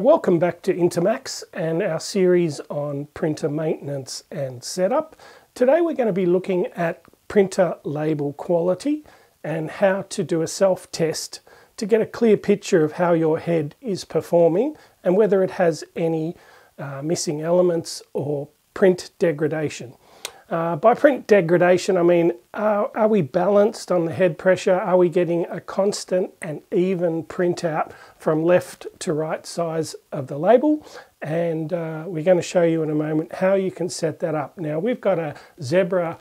Welcome back to Intermax and our series on printer maintenance and setup. Today we're going to be looking at printer label quality and how to do a self-test to get a clear picture of how your head is performing and whether it has any missing elements or print degradation. By print degradation I mean are we balanced on the head pressure? Are we getting a constant and even printout from left to right size of the label? And we're going to show you in a moment how you can set that up. Now we've got a Zebra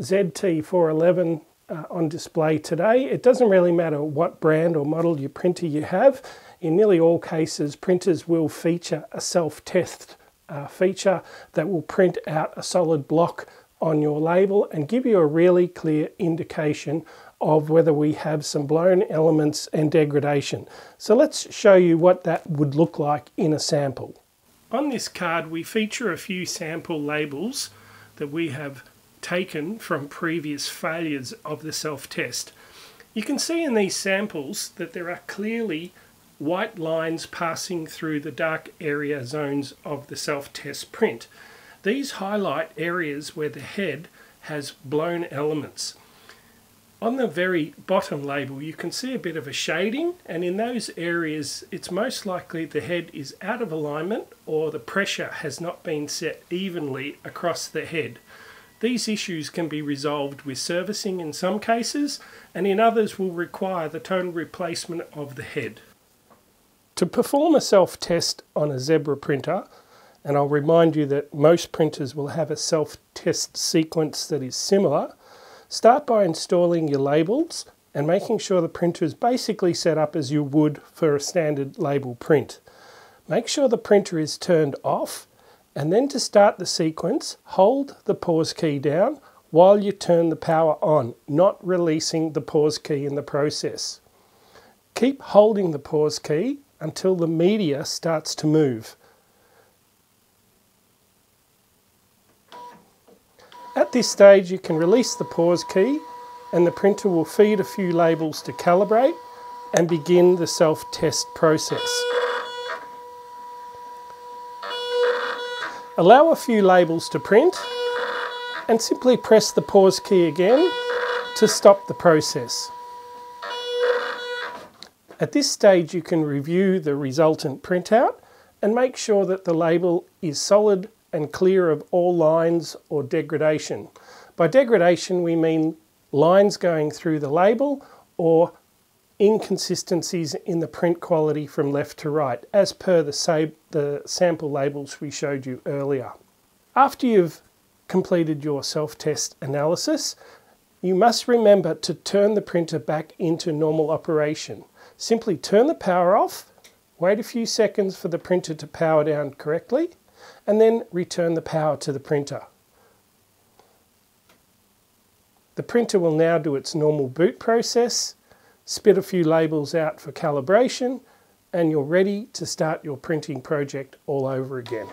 ZT411 on display today. It doesn't really matter what brand or model your printer you have. In nearly all cases printers will feature a self-test feature that will print out a solid block on your label and give you a really clear indication of whether we have some blown elements and degradation. So let's show you what that would look like in a sample. On this card we feature a few sample labels that we have taken from previous failures of the self-test. You can see in these samples that there are clearly white lines passing through the dark area zones of the self-test print. These highlight areas where the head has blown elements. On the very bottom label you can see a bit of a shading, and in those areas it's most likely the head is out of alignment or the pressure has not been set evenly across the head. These issues can be resolved with servicing in some cases, and in others will require the total replacement of the head. To perform a self-test on a Zebra printer, and I'll remind you that most printers will have a self-test sequence that is similar, start by installing your labels and making sure the printer is basically set up as you would for a standard label print. Make sure the printer is turned off, and then to start the sequence, hold the pause key down while you turn the power on, not releasing the pause key in the process. Keep holding the pause key until the media starts to move. At this stage you can release the pause key and the printer will feed a few labels to calibrate and begin the self-test process. Allow a few labels to print and simply press the pause key again to stop the process. At this stage you can review the resultant printout and make sure that the label is solid and clear of all lines or degradation. By degradation we mean lines going through the label or inconsistencies in the print quality from left to right, as per the sample labels we showed you earlier. After you've completed your self-test analysis, you must remember to turn the printer back into normal operation. Simply turn the power off, wait a few seconds for the printer to power down correctly, and then return the power to the printer. The printer will now do its normal boot process, spit a few labels out for calibration, and you're ready to start your printing project all over again.